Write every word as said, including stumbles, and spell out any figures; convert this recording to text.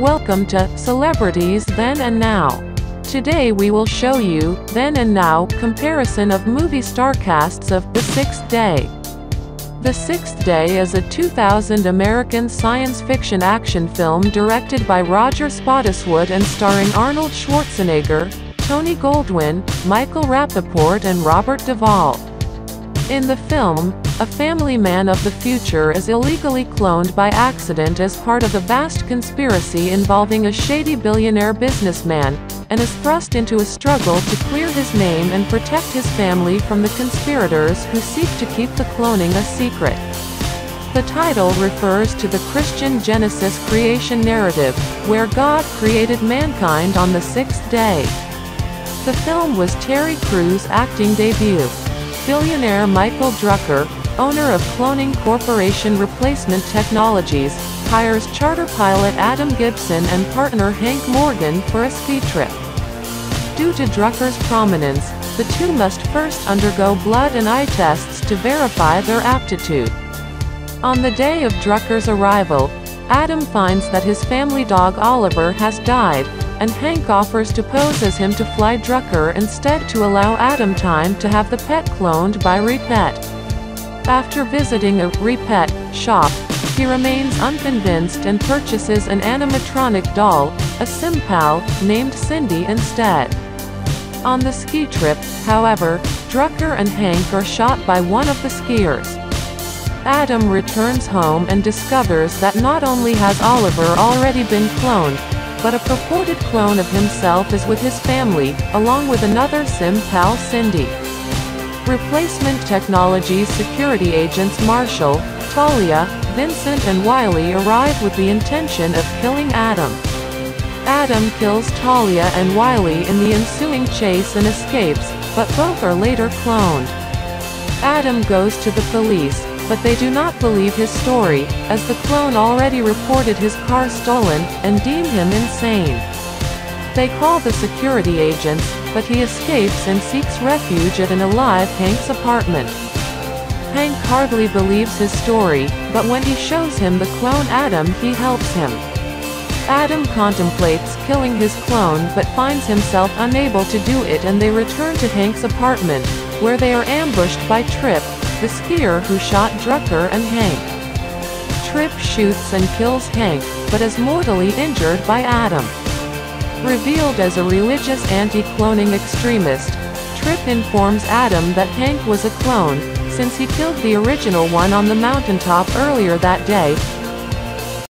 Welcome to Celebrities Then and Now. Today we will show you Then and Now comparison of movie star casts of The sixth Day. The sixth Day is a two thousand American science fiction action film directed by Roger Spottiswoode and starring Arnold Schwarzenegger, Tony Goldwyn, Michael Rapaport and Robert Duvall. In the film, a family man of the future is illegally cloned by accident as part of a vast conspiracy involving a shady billionaire businessman, and is thrust into a struggle to clear his name and protect his family from the conspirators who seek to keep the cloning a secret. The title refers to the Christian Genesis creation narrative, where God created mankind on the sixth day. The film was Terry Crews' acting debut. Billionaire Michael Drucker, owner of Cloning Corporation Replacement Technologies, hires charter pilot Adam Gibson and partner Hank Morgan for a ski trip. Due to Drucker's prominence, the two must first undergo blood and eye tests to verify their aptitude. On the day of Drucker's arrival, Adam finds that his family dog Oliver has died, and Hank offers to pose as him to fly Drucker instead to allow Adam time to have the pet cloned by Repet. After visiting a Repet shop, he remains unconvinced and purchases an animatronic doll, a SimPal, named Cindy instead. On the ski trip, however, Drucker and Hank are shot by one of the skiers. Adam returns home and discovers that not only has Oliver already been cloned, but a purported clone of himself is with his family, along with another sim pal Cindy. Replacement Technologies security agents Marshall, Talia, Vincent and Wiley arrive with the intention of killing Adam. Adam kills Talia and Wiley in the ensuing chase and escapes, but both are later cloned. Adam goes to the police, but they do not believe his story, as the clone already reported his car stolen, and deemed him insane. They call the security agents, but he escapes and seeks refuge at an alive Hank's apartment. Hank hardly believes his story, but when he shows him the clone Adam, he helps him. Adam contemplates killing his clone but finds himself unable to do it, and they return to Hank's apartment, where they are ambushed by Trip, the skier who shot Drucker and Hank. Trip shoots and kills Hank, but is mortally injured by Adam. Revealed as a religious anti-cloning extremist, Trip informs Adam that Hank was a clone, since he killed the original one on the mountaintop earlier that day,